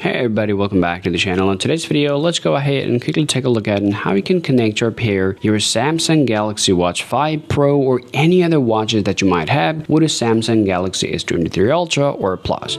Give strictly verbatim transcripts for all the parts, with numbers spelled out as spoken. Hey everybody, welcome back to the channel. In today's video, let's go ahead and quickly take a look at how you can connect or pair your Samsung Galaxy Watch five Pro or any other watches that you might have with a Samsung Galaxy S twenty-three Ultra or Plus.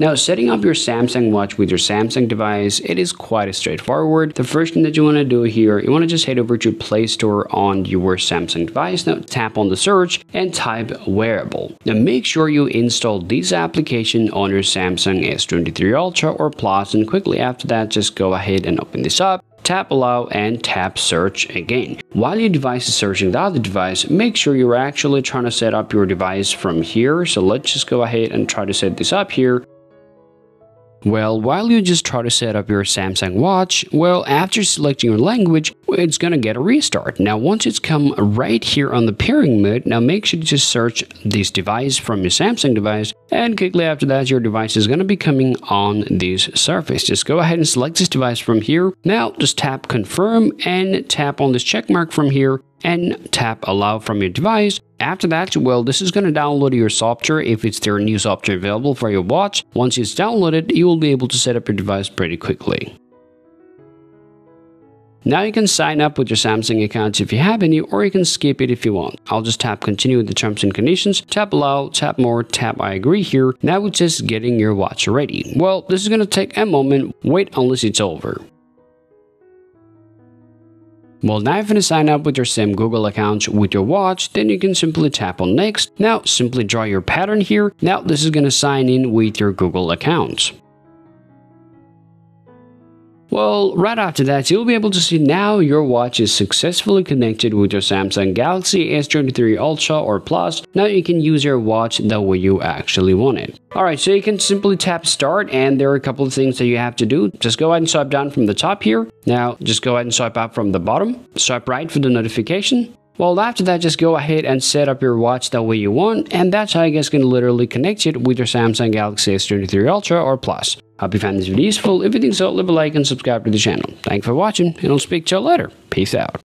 Now, setting up your Samsung watch with your Samsung device, it is quite straightforward. The first thing that you want to do here, you want to just head over to Play Store on your Samsung device. Now, tap on the search and type wearable. Now, make sure you install this application on your Samsung S twenty-three Ultra or Plus, and quickly after that, just go ahead and open this up. Tap allow and tap search again. While your device is searching the other device, make sure you're actually trying to set up your device from here. So let's just go ahead and try to set this up here. Well, while you just try to set up your Samsung watch, well, after selecting your language, it's gonna get a restart. Now, once it's come right here on the pairing mode, now make sure to just search this device from your Samsung device, and quickly after that, your device is gonna be coming on this surface. Just go ahead and select this device from here. Now, just tap confirm and tap on this check mark from here, and tap allow from your device. After that, well, this is going to download your software if it's their new software available for your watch. Once it's downloaded, you will be able to set up your device pretty quickly. Now you can sign up with your Samsung accounts if you have any, or you can skip it if you want. I'll just tap continue with the terms and conditions, tap allow, tap more, tap I agree here. Now it's just getting your watch ready. Well, this is going to take a moment, wait unless it's over. Well, now if you want to sign up with your same Google account with your watch, then you can simply tap on next. Now, simply draw your pattern here. Now, this is going to sign in with your Google account. Well, right after that, you'll be able to see now your watch is successfully connected with your Samsung Galaxy S twenty-three Ultra or Plus. Now you can use your watch the way you actually want it. Alright, so you can simply tap start, and there are a couple of things that you have to do. Just go ahead and swipe down from the top here. Now, just go ahead and swipe up from the bottom. Swipe right for the notification. Well, after that, just go ahead and set up your watch the way you want, and that's how you guys can literally connect it with your Samsung Galaxy S twenty-three Ultra or Plus. Hope you found this video useful. If you think so, leave a like and subscribe to the channel. Thanks for watching, and I'll speak to you later. Peace out.